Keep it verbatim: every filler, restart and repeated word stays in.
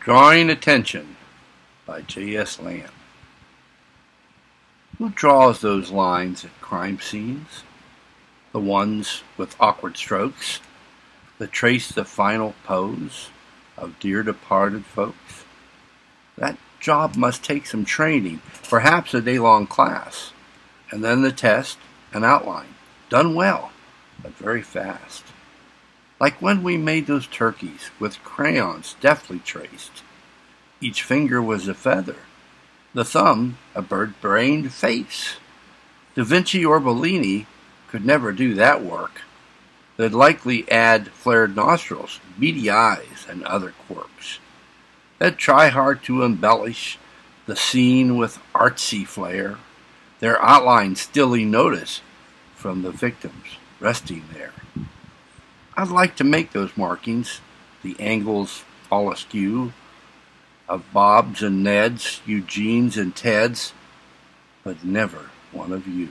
Drawing Attention by J S Lamb. Who draws those lines at crime scenes? The ones with awkward strokes that trace the final pose of dear departed folks? That job must take some training, perhaps a day-long class, and then the test, an outline, done well, but very fast. Like when we made those turkeys with crayons deftly traced. Each finger was a feather, the thumb a bird-brained face. Da Vinci or Bellini could never do that work. They'd likely add flared nostrils, beady eyes, and other quirks. They'd try hard to embellish the scene with artsy flair, their outline stilly notice from the victims resting there. I'd like to make those markings, the angles all askew, of Bob's and Ned's, Eugene's and Ted's, but never one of you.